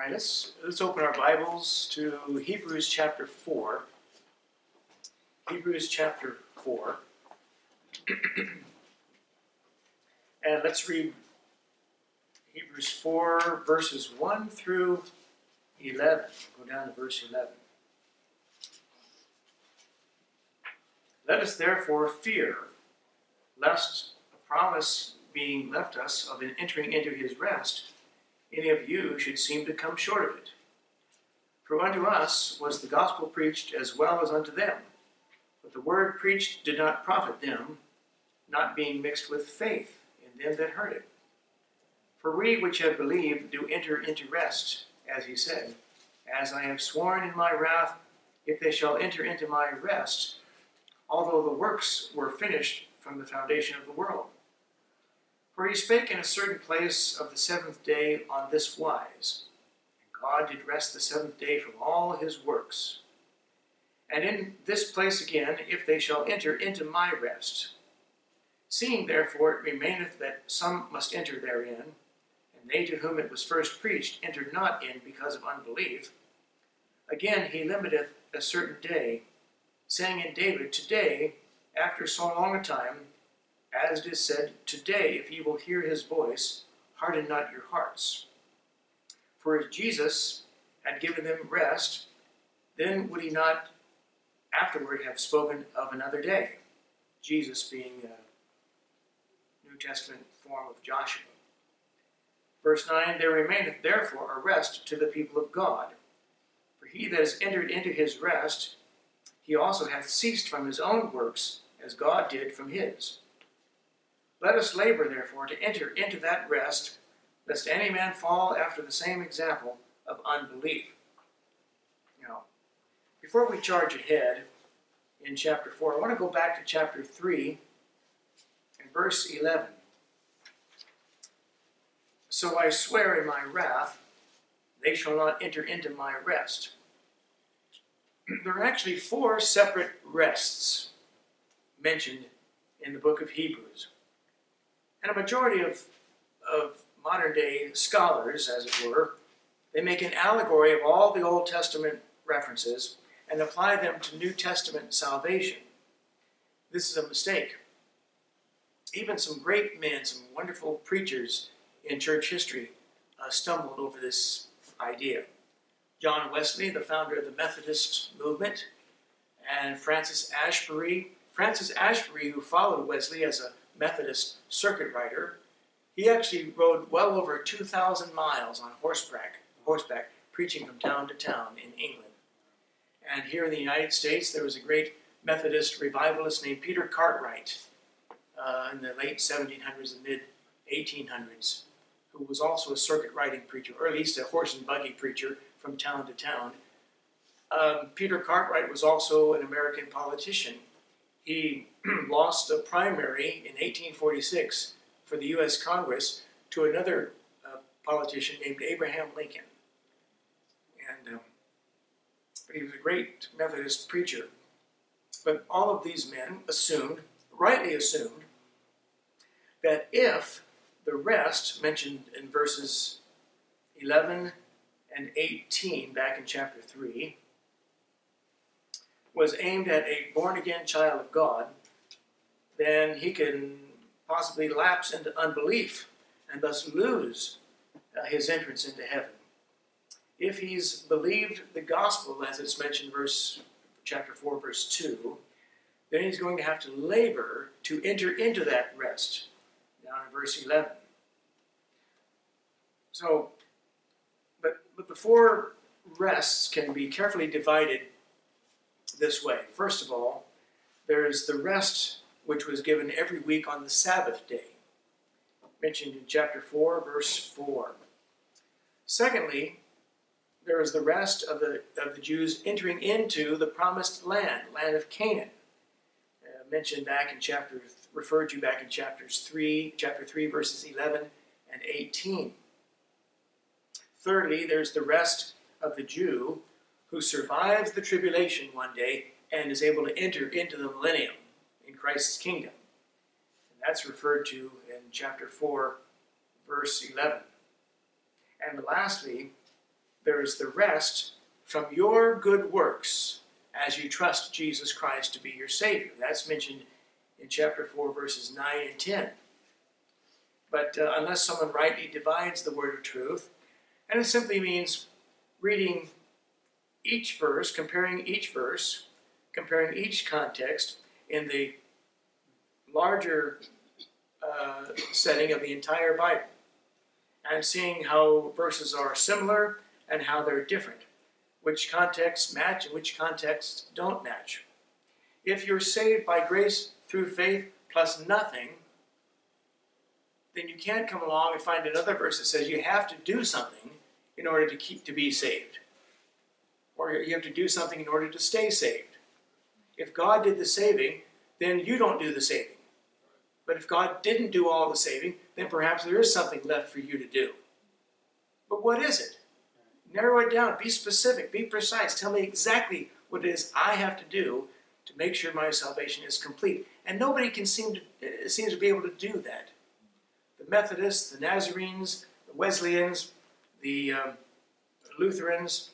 All right, let's open our Bibles to Hebrews chapter 4. Hebrews chapter 4. And let's read Hebrews 4, verses 1 through 11. Go down to verse 11. Let us therefore fear, lest a promise being left us of entering into his rest, any of you should seem to come short of it. For unto us was the gospel preached as well as unto them, but the word preached did not profit them, not being mixed with faith in them that heard it. For we which have believed do enter into rest, as he said, as I have sworn in my wrath, if they shall enter into my rest, although the works were finished from the foundation of the world. For he spake in a certain place of the seventh day on this wise, and God did rest the seventh day from all his works. And in this place again, if they shall enter into my rest. Seeing therefore it remaineth that some must enter therein, and they to whom it was first preached entered not in because of unbelief, again he limiteth a certain day, saying in David, Today, after so long a time, as it is said, Today, if ye will hear his voice, harden not your hearts. For if Jesus had given them rest, then would he not afterward have spoken of another day, Jesus being a New Testament form of Joshua. Verse 9, There remaineth therefore a rest to the people of God. For he that is entered into his rest, he also hath ceased from his own works, as God did from his. Let us labor, therefore, to enter into that rest, lest any man fall after the same example of unbelief. Now, before we charge ahead in chapter 4, I want to go back to chapter 3 and verse 11. So I swear in my wrath, they shall not enter into my rest. There are actually four separate rests mentioned in the book of Hebrews. And a majority of modern-day scholars, as it were, they make an allegory of all the Old Testament references and apply them to New Testament salvation. This is a mistake. Even some great men, some wonderful preachers in church history, stumbled over this idea. John Wesley, the founder of the Methodist movement, and Francis Asbury. Francis Asbury, who followed Wesley as a Methodist circuit rider, he actually rode well over 2,000 miles on horseback, preaching from town to town in England. And here in the United States, there was a great Methodist revivalist named Peter Cartwright in the late 1700s and mid-1800s, who was also a circuit riding preacher, or at least a horse and buggy preacher from town to town. Peter Cartwright was also an American politician. He lost a primary in 1846 for the U.S. Congress to another politician named Abraham Lincoln. And but he was a great Methodist preacher. But all of these men assumed, rightly assumed, that if the rest mentioned in verses 11 and 18 back in chapter 3, was aimed at a born-again child of God, then he can possibly lapse into unbelief and thus lose his entrance into heaven. If he's believed the gospel, as it's mentioned verse chapter 4, verse 2, then he's going to have to labor to enter into that rest, down in verse 11. So, but the four rests can be carefully divided this way. First of all, there's the rest which was given every week on the Sabbath day, mentioned in chapter 4, verse 4. Secondly, there is the rest of the Jews entering into the promised land, land of Canaan, referred to back in chapter 3, verses 11 and 18. Thirdly, there's the rest of the Jew who survives the tribulation one day and is able to enter into the millennium in Christ's kingdom. And that's referred to in chapter 4, verse 11. And lastly, there is the rest from your good works as you trust Jesus Christ to be your Savior. That's mentioned in chapter 4, verses 9 and 10. But unless someone rightly divides the word of truth, and it simply means reading each verse, comparing each context in the larger setting of the entire Bible, and seeing how verses are similar and how they're different, which contexts match and which contexts don't match. If you're saved by grace through faith plus nothing, then you can't come along and find another verse that says you have to do something in order to be saved, or you have to do something in order to stay saved. If God did the saving, then you don't do the saving. But if God didn't do all the saving, then perhaps there is something left for you to do. But what is it? Narrow it down. Be specific. Be precise. Tell me exactly what it is I have to do to make sure my salvation is complete. And nobody can seems to be able to do that. The Methodists, the Nazarenes, the Wesleyans, the Lutherans,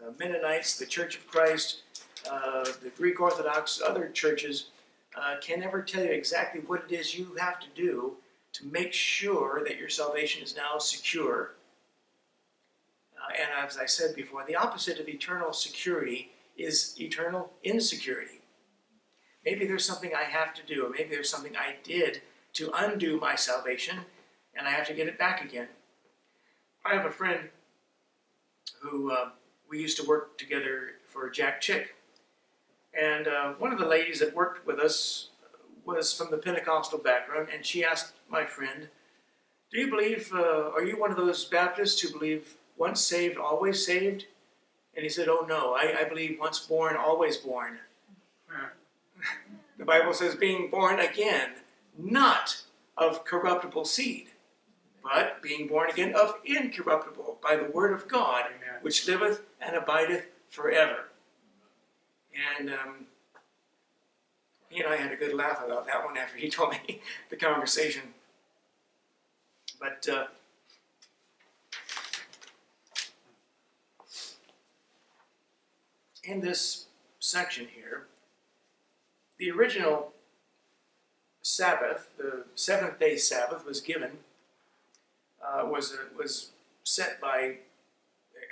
the Mennonites, the Church of Christ, the Greek Orthodox, other churches can never tell you exactly what it is you have to do to make sure that your salvation is now secure. And as I said before, the opposite of eternal security is eternal insecurity. Maybe there's something I have to do, or maybe there's something I did to undo my salvation, and I have to get it back again. I have a friend who we used to work together for Jack Chick. And one of the ladies that worked with us was from the Pentecostal background, and she asked my friend, do you believe, are you one of those Baptists who believe once saved, always saved? And he said, oh no, I believe once born, always born. The Bible says being born again, not of corruptible seed, but being born again of incorruptible by the word of God, which liveth and abideth forever. And he and I had a good laugh about that one after he told me the conversation. But in this section here, the original Sabbath, the seventh-day Sabbath, was given, was set by,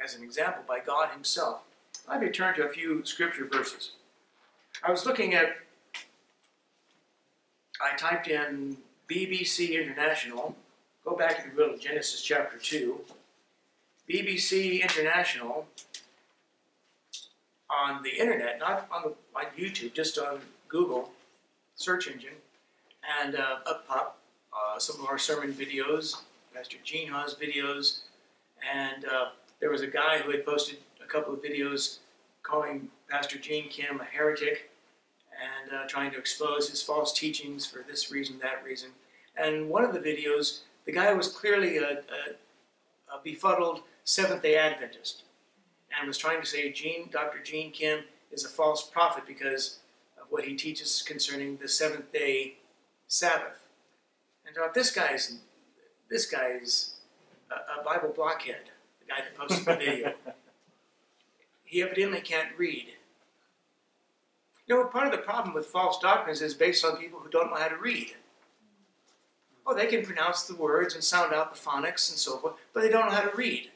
as an example, by God himself. Let me turn to a few scripture verses. I was looking at, I typed in BBC International, go back if you will to Genesis chapter 2, BBC International on the internet, not on, on YouTube, just on Google search engine, and up pop some of our sermon videos, Pastor Gene Kim's videos, and there was a guy who had posted a couple of videos calling Pastor Gene Kim a heretic and trying to expose his false teachings for this reason, that reason. And one of the videos, the guy was clearly a befuddled Seventh-day Adventist and was trying to say Dr. Gene Kim is a false prophet because of what he teaches concerning the seventh-day Sabbath. And I thought, this guy's a Bible blockhead, the guy that posted the video. He evidently can't read. You know, part of the problem with false doctrines is based on people who don't know how to read. Oh, they can pronounce the words and sound out the phonics and so forth, but they don't know how to read.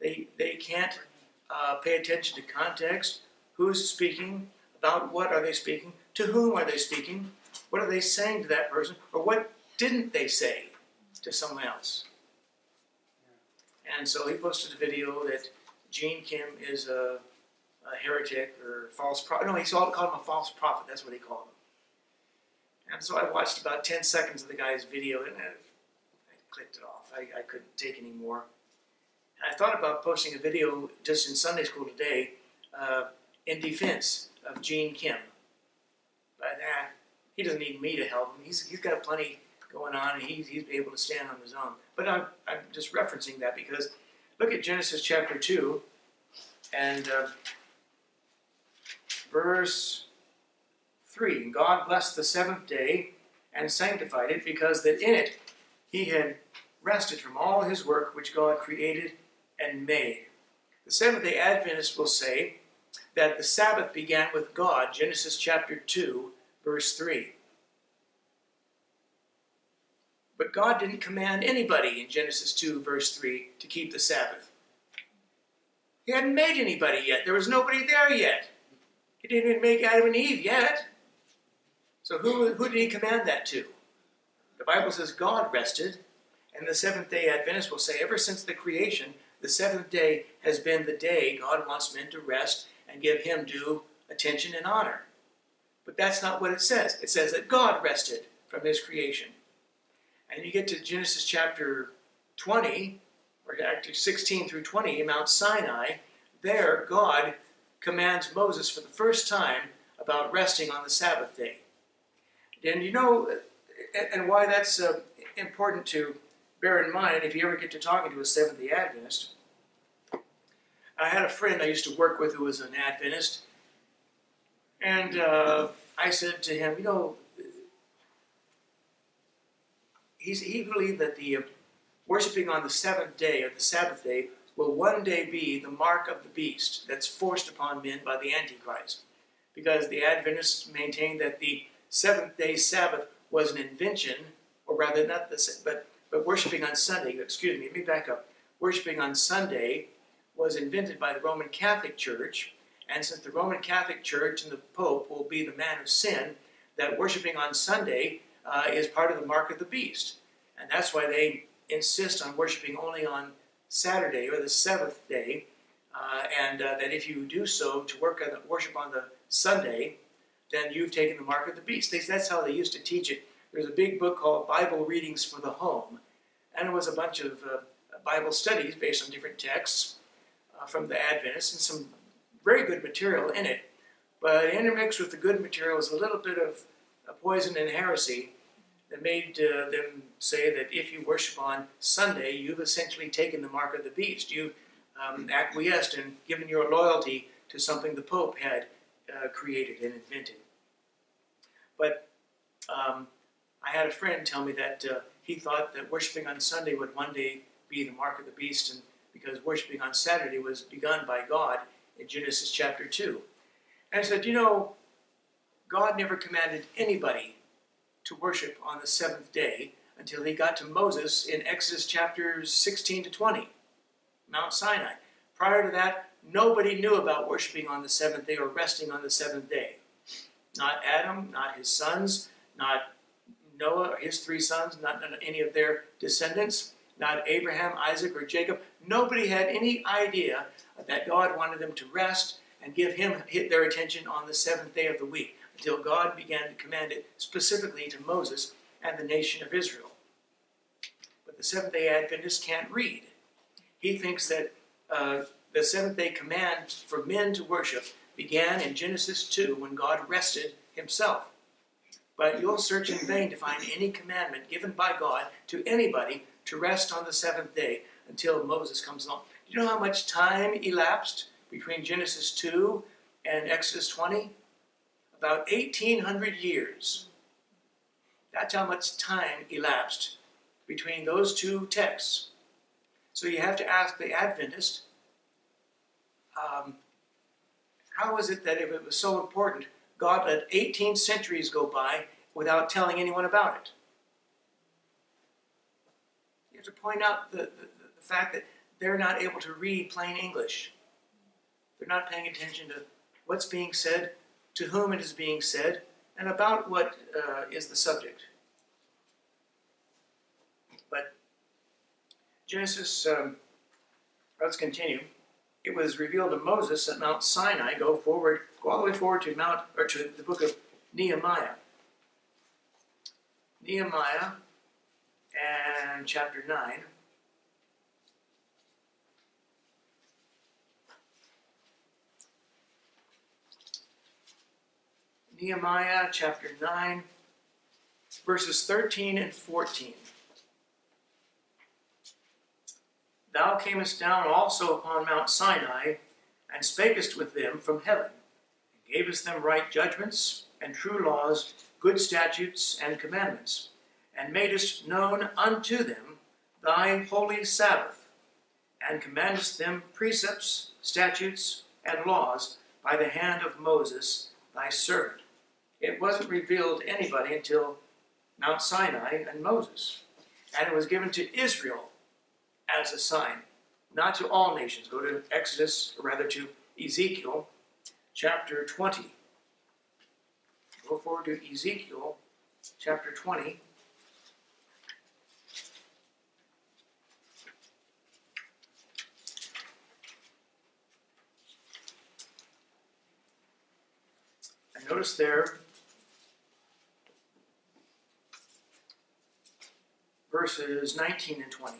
They can't pay attention to context, who's speaking, about what are they speaking, to whom are they speaking, what are they saying to that person, or what didn't they say to someone else. And so he posted a video that Gene Kim is a heretic or false prophet. No, he called him a false prophet. That's what he called him. And so I watched about 10 seconds of the guy's video, and I clicked it off. I couldn't take any more. And I thought about posting a video just in Sunday school today in defense of Gene Kim. But he doesn't need me to help him. He's got plenty going on, and he's able to stand on his own. But I'm just referencing that because look at Genesis chapter 2 and verse 3. And God blessed the seventh day and sanctified it, because that in it he had rested from all his work which God created and made. The Seventh-day Adventists will say that the Sabbath began with God, Genesis chapter 2, verse 3. But God didn't command anybody in Genesis 2, verse 3, to keep the Sabbath. He hadn't made anybody yet. There was nobody there yet. He didn't even make Adam and Eve yet. So who did he command that to? The Bible says God rested, and the Seventh-day Adventists will say ever since the creation, the seventh day has been the day God wants men to rest and give him due attention and honor. But that's not what it says. It says that God rested from his creation. And you get to Genesis chapter 20, or actually 16 through 20, Mount Sinai. There, God commands Moses for the first time about resting on the Sabbath day. And you know, and why that's important to bear in mind if you ever get to talking to a Seventh-day Adventist. I had a friend I used to work with who was an Adventist, and I said to him, you know, he believed that the worshiping on the seventh day or the Sabbath day will one day be the mark of the beast that's forced upon men by the Antichrist, because the Adventists maintained that the seventh-day Sabbath was an invention, or rather not the but worshiping on Sunday, excuse me, let me back up. Worshiping on Sunday was invented by the Roman Catholic Church, and since the Roman Catholic Church and the Pope will be the man of sin, that worshiping on Sunday is part of the mark of the beast. And that's why they insist on worshiping only on Saturday or the seventh day, and that if you do so to worship on the Sunday, then you've taken the mark of the beast. That's how they used to teach it. There's a big book called Bible Readings for the Home, and it was a bunch of Bible studies based on different texts from the Adventists, and some very good material in it. But intermixed with the good material is a little bit of poison and heresy that made them say that if you worship on Sunday, you've essentially taken the mark of the beast. You've acquiesced and given your loyalty to something the Pope had created and invented. But I had a friend tell me that he thought that worshiping on Sunday would one day be the mark of the beast, and because worshiping on Saturday was begun by God in Genesis chapter 2. And I said, you know, God never commanded anybody to worship on the seventh day until he got to Moses in Exodus chapters 16 to 20, Mount Sinai. Prior to that, nobody knew about worshiping on the seventh day or resting on the seventh day. Not Adam, not his sons, not Noah or his three sons, not any of their descendants, not Abraham, Isaac, or Jacob. Nobody had any idea that God wanted them to rest and give him their attention on the seventh day of the week until God began to command it specifically to Moses and the nation of Israel. But the Seventh-day Adventist can't read. He thinks that the seventh-day command for men to worship began in Genesis 2 when God rested himself. But you'll search in vain to find any commandment given by God to anybody to rest on the seventh day until Moses comes along. Do you know how much time elapsed between Genesis 2 and Exodus 20? About 1,800 years. That's how much time elapsed between those two texts. So you have to ask the Adventist, how is it that if it was so important, God let 18 centuries go by without telling anyone about it? You have to point out the fact that they're not able to read plain English. They're not paying attention to what's being said, to whom it is being said, and about what is the subject. But Genesis, let's continue. It was revealed to Moses at Mount Sinai. Go all the way forward to the book of Nehemiah. Nehemiah and chapter 9. Nehemiah chapter 9, verses 13 and 14. Thou camest down also upon Mount Sinai, and spakest with them from heaven, and gavest them right judgments, and true laws, good statutes, and commandments, and madest known unto them thy holy Sabbath, and commandest them precepts, statutes, and laws by the hand of Moses, thy servant. It wasn't revealed to anybody until Mount Sinai and Moses. And it was given to Israel as a sign, not to all nations. Go to Exodus, or rather to Ezekiel chapter 20. Go forward to Ezekiel chapter 20. And notice there, verses 19 and 20.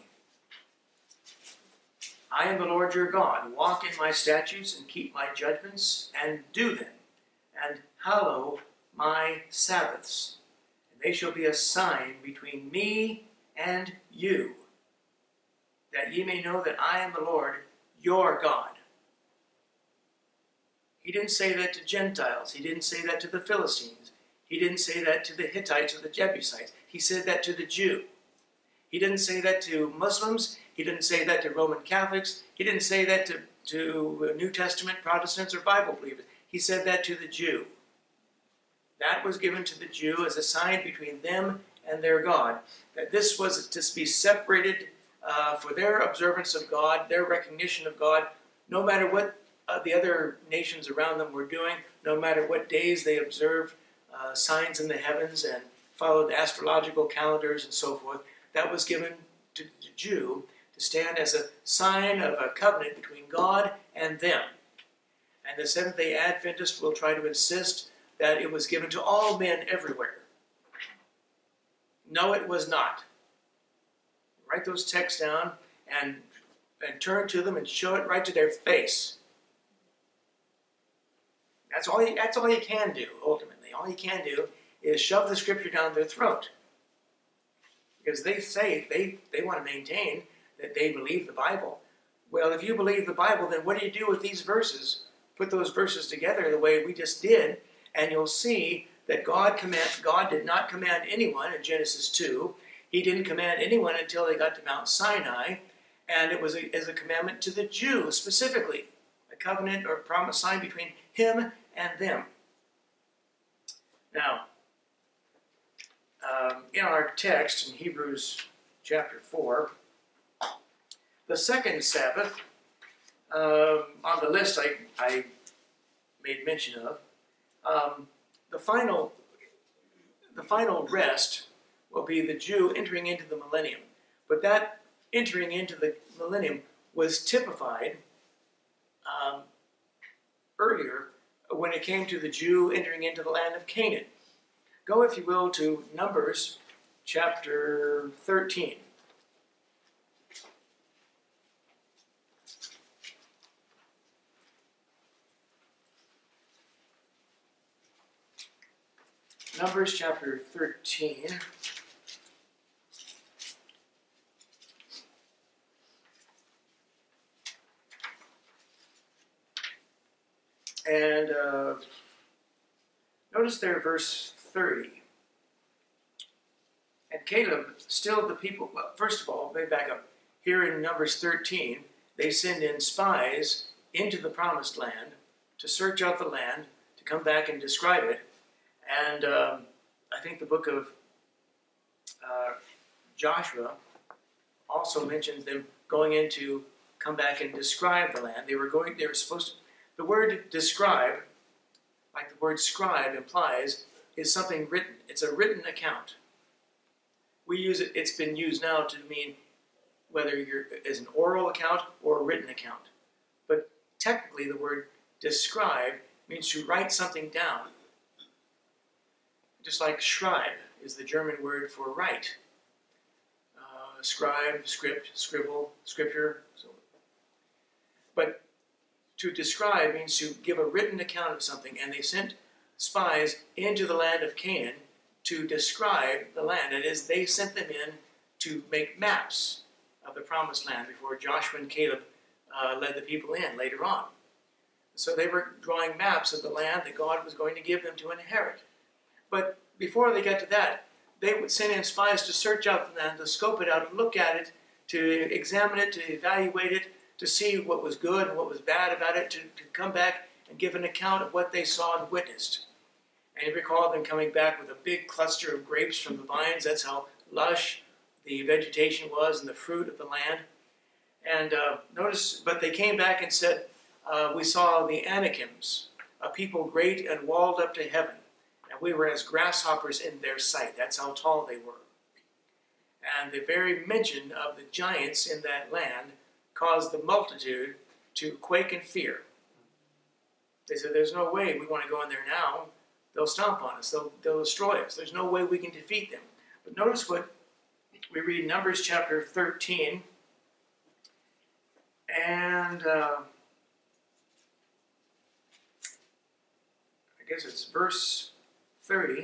I am the Lord your God. Walk in my statutes and keep my judgments and do them, and hallow my Sabbaths. And they shall be a sign between me and you, that ye may know that I am the Lord your God. He didn't say that to Gentiles. He didn't say that to the Philistines. He didn't say that to the Hittites or the Jebusites. He said that to the Jew. He didn't say that to Muslims. He didn't say that to Roman Catholics. He didn't say that to New Testament Protestants or Bible believers. He said that to the Jew. That was given to the Jew as a sign between them and their God, that this was to be separated for their observance of God, their recognition of God, no matter what the other nations around them were doing, no matter what days they observed signs in the heavens and followed astrological calendars and so forth. That was given to the Jew to stand as a sign of a covenant between God and them. And the Seventh-day Adventists will try to insist that it was given to all men everywhere. No, it was not. Write those texts down and turn to them and show it right to their face. That's all you can do, ultimately. All you can do is shove the scripture down their throat. Because they say, they want to maintain that they believe the Bible. Well, if you believe the Bible, then what do you do with these verses? Put those verses together the way we just did, and you'll see that God did not command anyone in Genesis 2. He didn't command anyone until they got to Mount Sinai, and it was as a commandment to the Jew specifically, a covenant or promise sign between him and them. Now, in our text in Hebrews chapter 4, the second Sabbath on the list I made mention of, the final rest will be the Jew entering into the millennium. But that entering into the millennium was typified earlier when it came to the Jew entering into the land of Canaan. Go, if you will, to Numbers chapter 13. Numbers chapter 13. And notice there verse 30. And Caleb, still the people, well, first of all, let me back up. Here in Numbers 13, they send in spies into the promised land to search out the land, to come back and describe it. And I think the book of Joshua also mentions them going in to come back and describe the land. They were supposed to, the word describe, like the word scribe implies, is something written. It's a written account. We use it, it's been used now to mean whether you're as an oral account or a written account. But technically the word describe means to write something down. Just like schreibe is the German word for write. Scribe, script, scribble, scripture, so on. But to describe means to give a written account of something, and they sent spies into the land of Canaan to describe the land. That is, they sent them in to make maps of the promised land before Joshua and Caleb led the people in later on. So they were drawing maps of the land that God was going to give them to inherit. But before they got to that, they would send in spies to search out the land, to scope it out, and look at it, to examine it, to evaluate it, to see what was good and what was bad about it, to come back and give an account of what they saw and witnessed. And you recall them coming back with a big cluster of grapes from the vines. That's how lush the vegetation was and the fruit of the land. And notice, but they came back and said, we saw the Anakims, a people great and walled up to heaven. And we were as grasshoppers in their sight. That's how tall they were. And the very mention of the giants in that land caused the multitude to quake in fear. They said, there's no way we want to go in there now. They'll stomp on us. They'll destroy us. There's no way we can defeat them. But notice what we read in Numbers chapter 13. And I guess it's verse 30.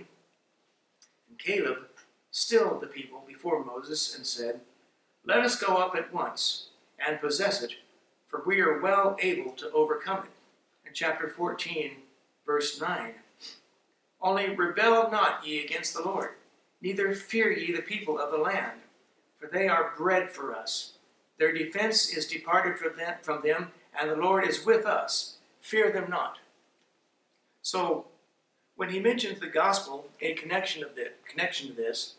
And Caleb stilled the people before Moses and said, "Let us go up at once and possess it, for we are well able to overcome it." In chapter 14, verse 9. "Only rebel not ye against the Lord, neither fear ye the people of the land, for they are bread for us. Their defense is departed from them, and the Lord is with us. Fear them not." So, when he mentions the gospel in connection to this,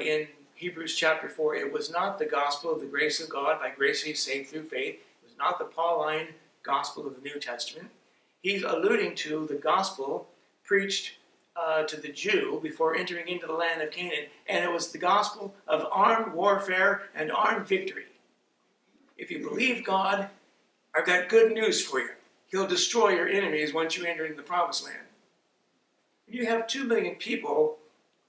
in Hebrews chapter 4, it was not the gospel of the grace of God, by grace he is saved through faith. It was not the Pauline gospel of the New Testament. He's alluding to the gospel preached to the Jew before entering into the land of Canaan, and it was the gospel of armed warfare and armed victory. If you believe God, I've got good news for you. He'll destroy your enemies once you enter into the promised land. You have 2 million people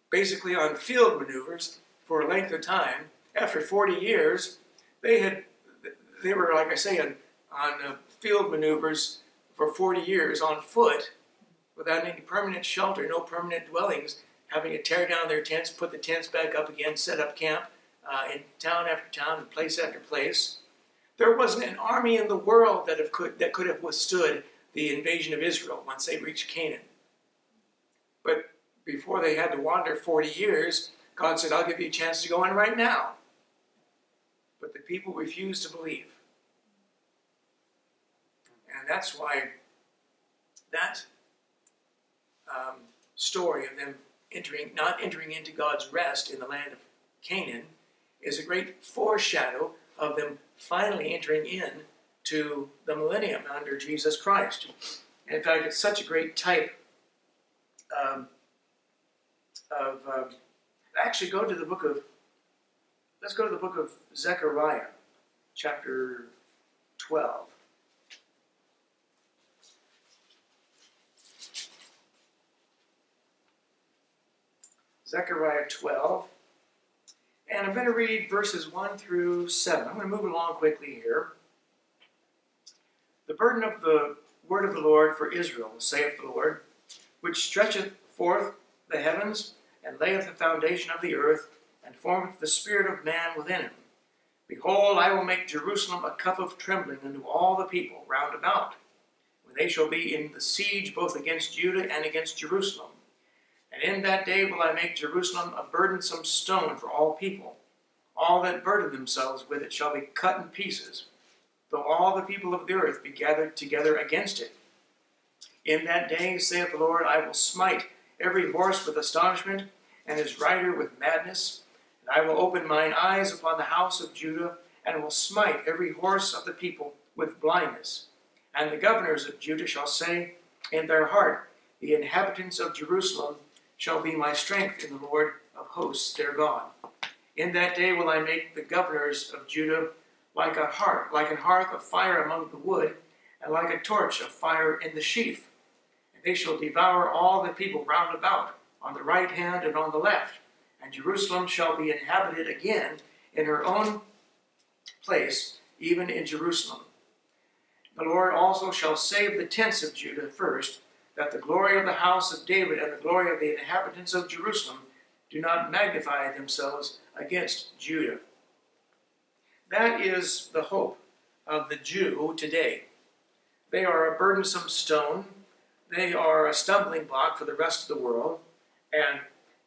basically on field maneuvers for a length of time. After 40 years, they were, like I say, on field maneuvers for 40 years on foot, without any permanent shelter, no permanent dwellings, having to tear down their tents, put the tents back up again, set up camp in town after town and place after place. There wasn't an army in the world that could have withstood the invasion of Israel once they reached Canaan. But before they had to wander 40 years, God said, "I'll give you a chance to go in right now." But the people refused to believe. And that's why that story of them not entering into God's rest in the land of Canaan is a great foreshadow of them finally entering in to the millennium under Jesus Christ. And in fact, it's such a great type actually, let's go to the book of Zechariah, chapter 12. Zechariah 12, and I'm going to read verses 1 through 7. I'm going to move along quickly here. "The burden of the word of the Lord for Israel, saith the Lord, which stretcheth forth the heavens, and layeth the foundation of the earth, and formeth the spirit of man within him. Behold, I will make Jerusalem a cup of trembling unto all the people round about, when they shall be in the siege both against Judah and against Jerusalem. And in that day will I make Jerusalem a burdensome stone for all people. All that burden themselves with it shall be cut in pieces, though all the people of the earth be gathered together against it. In that day, saith the Lord, I will smite every horse with astonishment, and his rider with madness. And I will open mine eyes upon the house of Judah, and will smite every horse of the people with blindness. And the governors of Judah shall say in their heart, the inhabitants of Jerusalem shall be my strength in the Lord of hosts their God. In that day will I make the governors of Judah like an hearth of fire among the wood, and like a torch of fire in the sheaf. And they shall devour all the people round about, on the right hand and on the left. And Jerusalem shall be inhabited again in her own place, even in Jerusalem. The Lord also shall save the tents of Judah first, that the glory of the house of David and the glory of the inhabitants of Jerusalem do not magnify themselves against Judah." That is the hope of the Jew today. They are a burdensome stone. They are a stumbling block for the rest of the world, and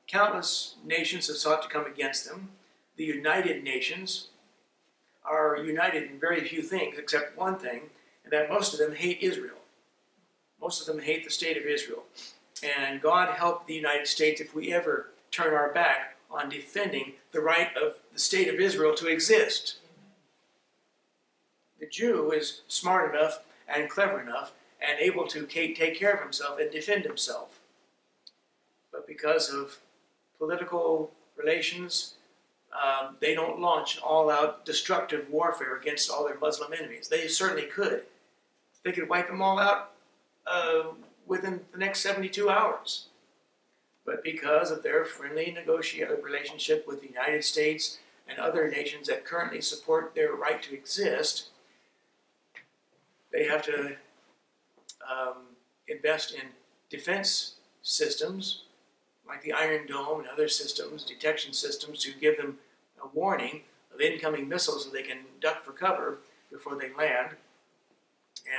countless nations have sought to come against them. the United Nations are united in very few things except one thing, and that most of them hate Israel. Most of them hate the state of Israel. And God help the United States if we ever turn our back on defending the right of the state of Israel to exist. The Jew is smart enough and clever enough and able to take care of himself and defend himself. But because of political relations, they don't launch all-out destructive warfare against all their Muslim enemies. They certainly could. They could wipe them all out within the next 72 hours. But because of their friendly relationship with the United States and other nations that currently support their right to exist, they have to invest in defense systems like the Iron Dome and other systems, detection systems, to give them a warning of incoming missiles so they can duck for cover before they land,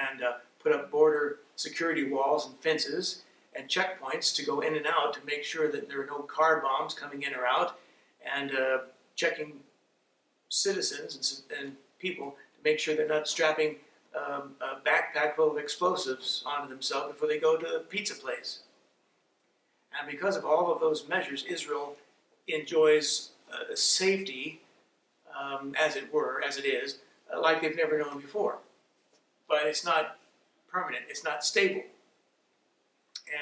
and put up border security walls and fences and checkpoints to go in and out to make sure that there are no car bombs coming in or out, and checking citizens and people to make sure they're not strapping a backpack full of explosives onto themselves before they go to the pizza place. And because of all of those measures, Israel enjoys safety, as it is, like they've never known before. But it's not permanent, it's not stable.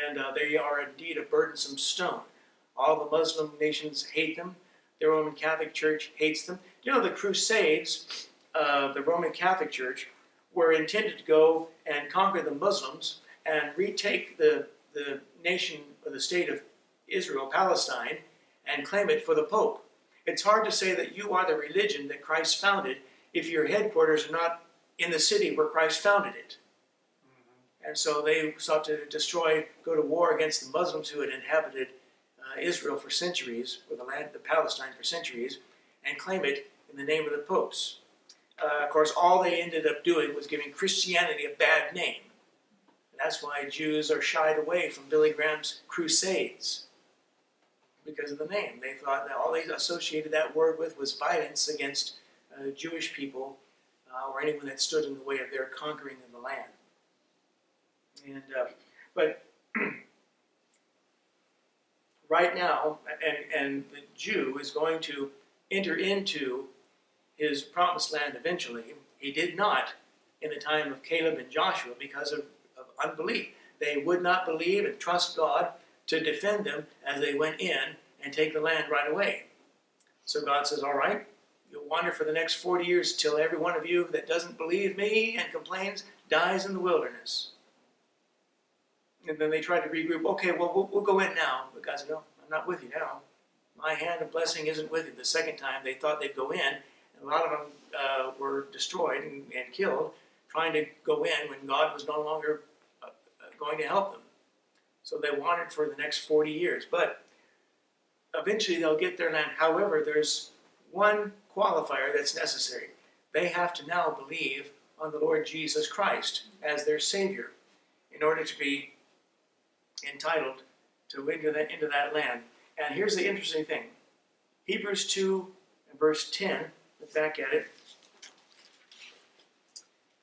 And they are indeed a burdensome stone. All the Muslim nations hate them. The Roman Catholic Church hates them. You know, the Crusades, the Roman Catholic Church, were intended to go and conquer the Muslims and retake the nation or the state of Israel, Palestine, and claim it for the Pope. It's hard to say that you are the religion that Christ founded if your headquarters are not in the city where Christ founded it. And so they sought to destroy, go to war against the Muslims who had inhabited Israel for centuries, or the land of Palestine for centuries, and claim it in the name of the popes. Of course, all they ended up doing was giving Christianity a bad name. And that's why Jews are shied away from Billy Graham's Crusades, because of the name. They thought that all they associated that word with was violence against Jewish people or anyone that stood in the way of their conquering of the land. And, but right now, and the Jew is going to enter into his promised land eventually. He did not in the time of Caleb and Joshua because of unbelief. They would not believe and trust God to defend them as they went in and take the land right away. So God says, all right, you'll wander for the next 40 years till every one of you that doesn't believe me and complains dies in the wilderness. And then they tried to regroup. Okay, well, we'll go in now. But God said, no, I'm not with you now. My hand of blessing isn't with you. The second time they thought they'd go in, and a lot of them were destroyed and killed, trying to go in when God was no longer going to help them. So they wandered for the next 40 years. But eventually they'll get their land. However, there's one qualifier that's necessary. They have to now believe on the Lord Jesus Christ as their Savior in order to be entitled to into that land. And here's the interesting thing. Hebrews 2 and verse 10, look back at it.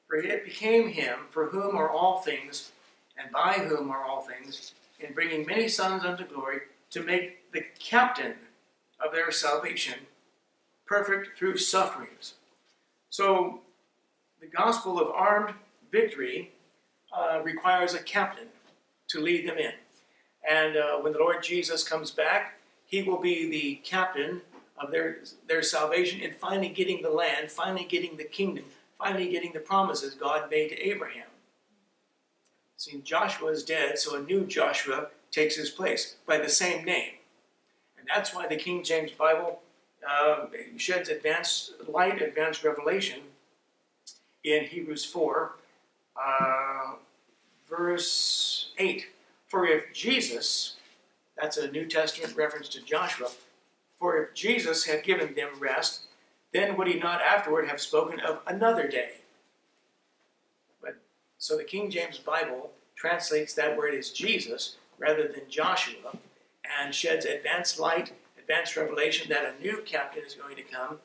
For it became him for whom are all things, and by whom are all things, in bringing many sons unto glory, to make the captain of their salvation perfect through sufferings. So the gospel of armed victory requires a captain to lead them in. And when the Lord Jesus comes back, he will be the captain of their salvation in finally getting the land, finally getting the kingdom, finally getting the promises God made to Abraham. See, Joshua is dead, so a new Joshua takes his place by the same name. And that's why the King James Bible sheds advanced light, advanced revelation in Hebrews 4, verse 8, for if Jesus, that's a New Testament reference to Joshua, for if Jesus had given them rest, then would he not afterward have spoken of another day? But so the King James Bible translates that word as Jesus rather than Joshua and sheds advanced light, advanced revelation that a new captain is going to come,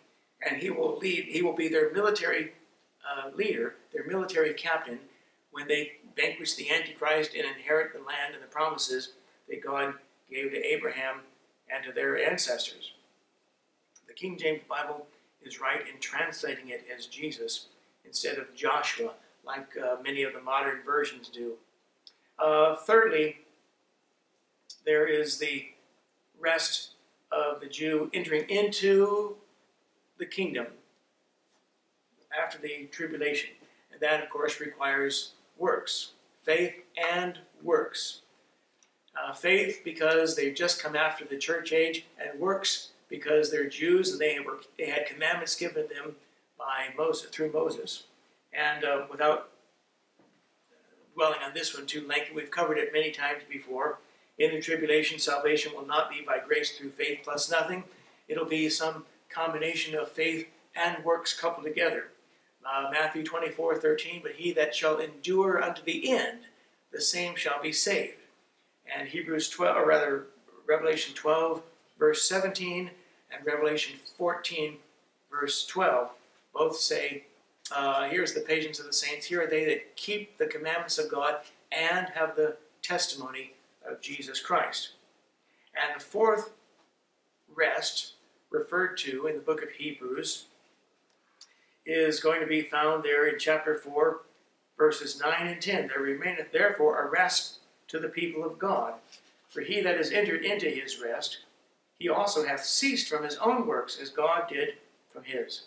and he will lead. He will be their military leader, their military captain, when they vanquish the Antichrist and inherit the land and the promises that God gave to Abraham and to their ancestors. The King James Bible is right in translating it as Jesus instead of Joshua, like many of the modern versions do. Thirdly, there is the rest of the Jew entering into the kingdom after the tribulation. And that, of course, requires works, faith and works. Faith because they've just come after the church age, and works because they're Jews and they had commandments given them by Moses, through Moses. And without dwelling on this one too lengthy, we've covered it many times before. In the tribulation, salvation will not be by grace through faith plus nothing. It'll be some combination of faith and works coupled together. Matthew 24:13, but he that shall endure unto the end, the same shall be saved. And Revelation 12, verse 17, and Revelation 14, verse 12, both say, here's the patience of the saints, here are they that keep the commandments of God and have the testimony of Jesus Christ. And the fourth rest, referred to in the book of Hebrews, is going to be found there in chapter 4, verses 9 and 10. There remaineth therefore a rest to the people of God. For he that is entered into his rest, he also hath ceased from his own works, as God did from his.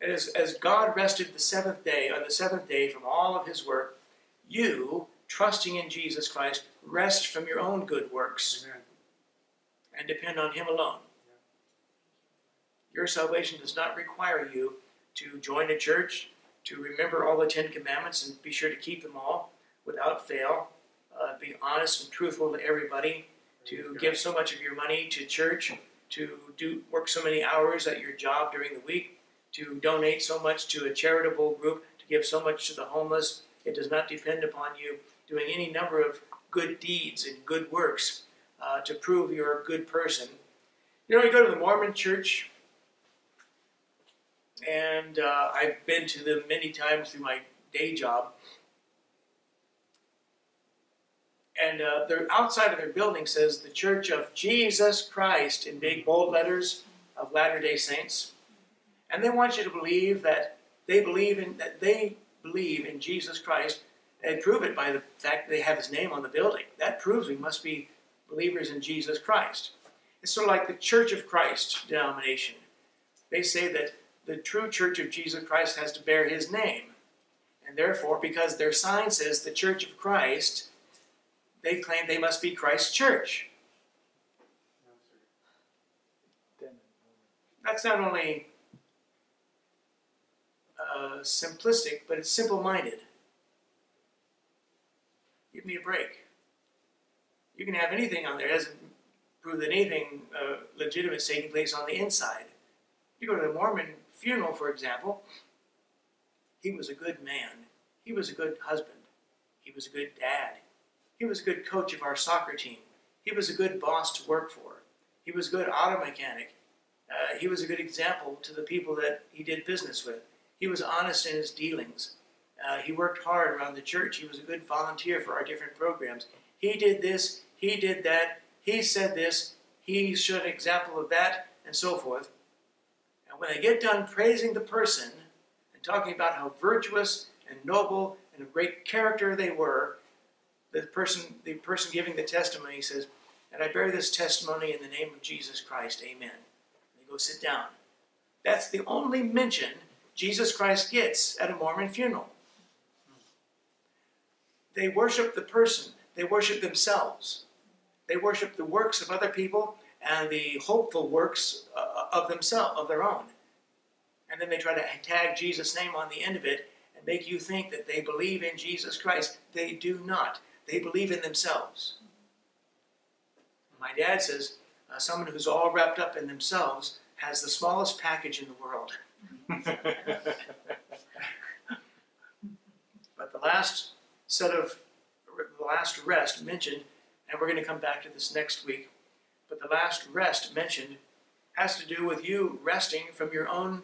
And as God rested the seventh day, on the seventh day from all of his work, you, trusting in Jesus Christ, rest from your own good works. Amen. And depend on him alone. Yeah. Your salvation does not require you to join a church, to remember all the 10 commandments and be sure to keep them all without fail, be honest and truthful to everybody, to give so much of your money to church, to work so many hours at your job during the week, to donate so much to a charitable group, to give so much to the homeless. It does not depend upon you doing any number of good deeds and good works to prove you're a good person. You know, you go to the Mormon church, and I've been to them many times through my day job. And the outside of their building says, the Church of Jesus Christ, in big bold letters, of Latter-day Saints. And they want you to believe that they believe in Jesus Christ, and prove it by the fact that they have his name on the building. That proves we must be believers in Jesus Christ. It's sort of like the Church of Christ denomination. They say that the true Church of Jesus Christ has to bear his name. And therefore, because their sign says the Church of Christ, they claim they must be Christ's church. That's not only simplistic, but it's simple-minded. Give me a break. You can have anything on there. It doesn't prove that anything legitimate is taking place on the inside. You go to the Mormon funeral, for example. He was a good man. He was a good husband. He was a good dad. He was a good coach of our soccer team. He was a good boss to work for. He was a good auto mechanic. He was a good example to the people that he did business with. He was honest in his dealings. He worked hard around the church. He was a good volunteer for our different programs. He did this. He did that. He said this. He showed an example of that, and so forth. And when they get done praising the person and talking about how virtuous and noble and of great character they were, the person giving the testimony says, and I bear this testimony in the name of Jesus Christ, amen. And they go sit down. That's the only mention Jesus Christ gets at a Mormon funeral. They worship the person. They worship themselves. They worship the works of other people and the hopeful works of themselves, of their own. And then they try to tag Jesus' name on the end of it and make you think that they believe in Jesus Christ. They do not. They believe in themselves. My dad says, someone who's all wrapped up in themselves has the smallest package in the world. But the last rest mentioned, and we're going to come back to this next week, but the last rest mentioned has to do with you resting from your own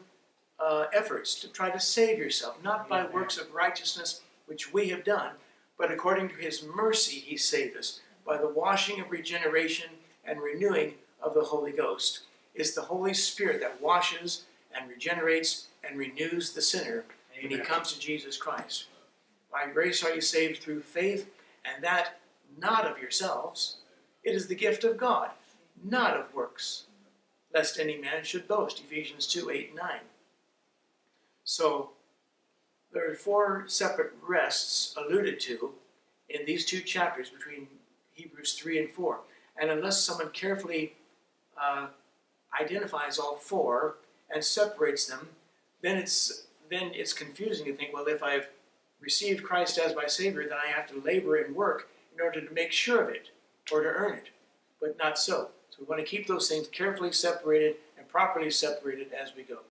efforts to try to save yourself, not by works of righteousness which we have done, but according to his mercy he saved us, by the washing of regeneration and renewing of the Holy Ghost. It's the Holy Spirit that washes and regenerates and renews the sinner when he comes to Jesus Christ. By grace are you saved through faith, and that not of yourselves. It is the gift of God, not of works, lest any man should boast. Ephesians 2, 8, 9. So there are four separate rests alluded to in these two chapters between Hebrews 3 and 4. And unless someone carefully identifies all four and separates them, then it's confusing to think, well, if I've received Christ as my Savior, then I have to labor and work in order to make sure of it or to earn it. But not so. So we want to keep those things carefully separated and properly separated as we go.